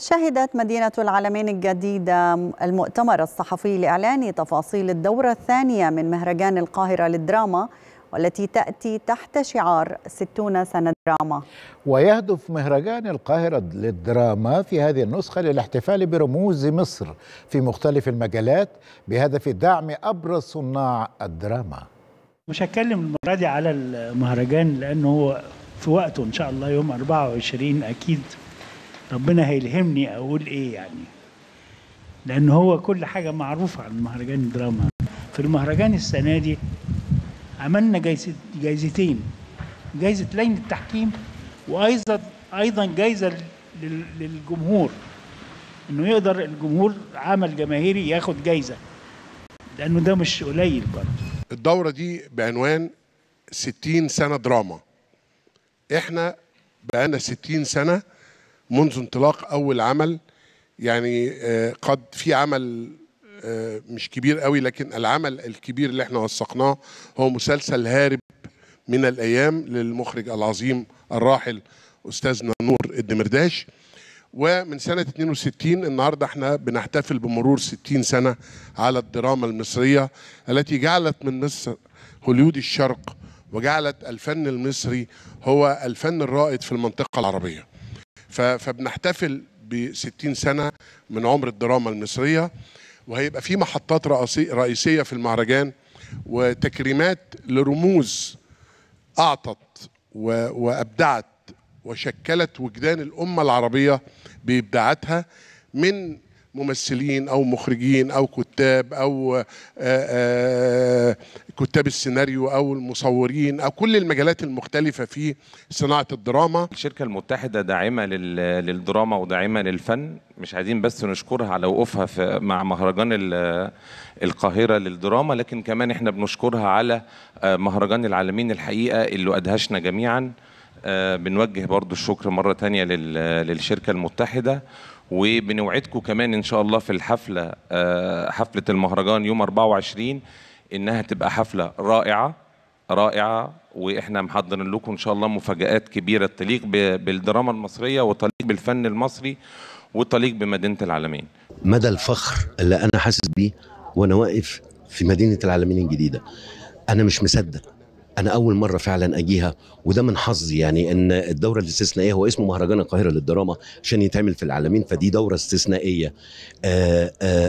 شهدت مدينة العلمين الجديدة المؤتمر الصحفي لإعلان تفاصيل الدورة الثانية من مهرجان القاهرة للدراما، والتي تأتي تحت شعار 60 سنة دراما. ويهدف مهرجان القاهرة للدراما في هذه النسخة للاحتفال برموز مصر في مختلف المجالات بهدف دعم أبرز صناع الدراما. مش هتكلم المرة دي على المهرجان لأنه في وقته إن شاء الله يوم 24، أكيد ربنا هيلهمني أقول إيه يعني، لأن هو كل حاجة معروفة عن مهرجان الدراما. في المهرجان السنة دي عملنا جايزتين، جايزة لجنة التحكيم وأيضا جايزة للجمهور، إنه يقدر الجمهور عمل جماهيري ياخد جايزة، لأنه ده مش قليل برضه. الدورة دي بعنوان 60 سنة دراما. إحنا بقالنا 60 سنة منذ انطلاق أول عمل، يعني قد في عمل مش كبير قوي، لكن العمل الكبير اللي احنا وثقناه هو مسلسل هارب من الأيام للمخرج العظيم الراحل أستاذنا نور الدمرداش. ومن سنة 62 النهاردة احنا بنحتفل بمرور 60 سنة على الدراما المصرية التي جعلت من مصر هوليود الشرق، وجعلت الفن المصري هو الفن الرائد في المنطقة العربية. فبنحتفل ب 60 سنة من عمر الدراما المصرية، وهيبقى في محطات رئيسية في المهرجان وتكريمات لرموز أعطت وأبدعت وشكلت وجدان الأمة العربية بإبداعاتها، من ممثلين أو مخرجين أو كتاب أو كتاب السيناريو أو المصورين أو كل المجالات المختلفة في صناعة الدراما. الشركة المتحدة داعمة للدراما وداعمة للفن، مش عايزين بس نشكرها على وقوفها مع مهرجان القاهرة للدراما، لكن كمان احنا بنشكرها على مهرجان العالمين الحقيقة اللي أدهشنا جميعا. بنوجه برضو الشكر مرة تانية للشركة المتحدة، وبنوعدكم كمان إن شاء الله في الحفلة، حفلة المهرجان يوم 24، إنها تبقى حفلة رائعة رائعة، وإحنا محضرين لكم إن شاء الله مفاجآت كبيرة تليق بالدراما المصرية وتليق بالفن المصري وتليق بمدينة العلمين. مدى الفخر اللي أنا حاسس بيه وأنا واقف في مدينة العلمين الجديدة، أنا مش مصدق، أنا أول مرة فعلا أجيها، وده من حظي يعني إن الدورة الاستثنائية، هو اسمه مهرجان القاهرة للدراما عشان يتعمل في العالمين، فدي دورة استثنائية.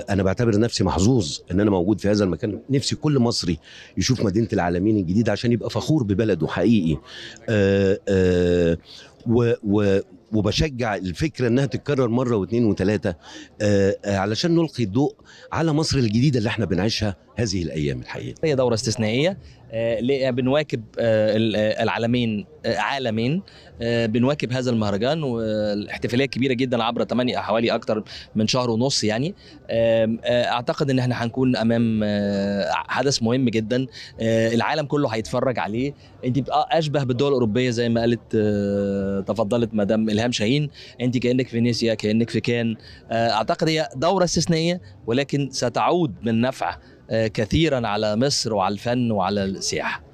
أنا بعتبر نفسي محظوظ إن أنا موجود في هذا المكان. نفسي كل مصري يشوف مدينة العالمين الجديدة عشان يبقى فخور ببلده حقيقي. وبشجع الفكرة انها تتكرر مرة واثنين وثلاثة علشان نلقي الضوء على مصر الجديدة اللي احنا بنعيشها هذه الايام الحقيقة. هي دورة استثنائية، بنواكب العالمين، عالمين، بنواكب هذا المهرجان والاحتفالية كبيرة جدا عبر حوالي اكتر من شهر ونص يعني. اعتقد ان احنا هنكون امام حدث مهم جدا، العالم كله هيتفرج عليه. انت بقى اشبه بالدول الاوروبية زي ما قالت تفضلت مدام إلهام شاهين، أنت كأنك في فينيسيا، كأنك في كان. أعتقد هي دورة استثنائية، ولكن ستعود بالنفع كثيرا على مصر وعلى الفن وعلى السياحة.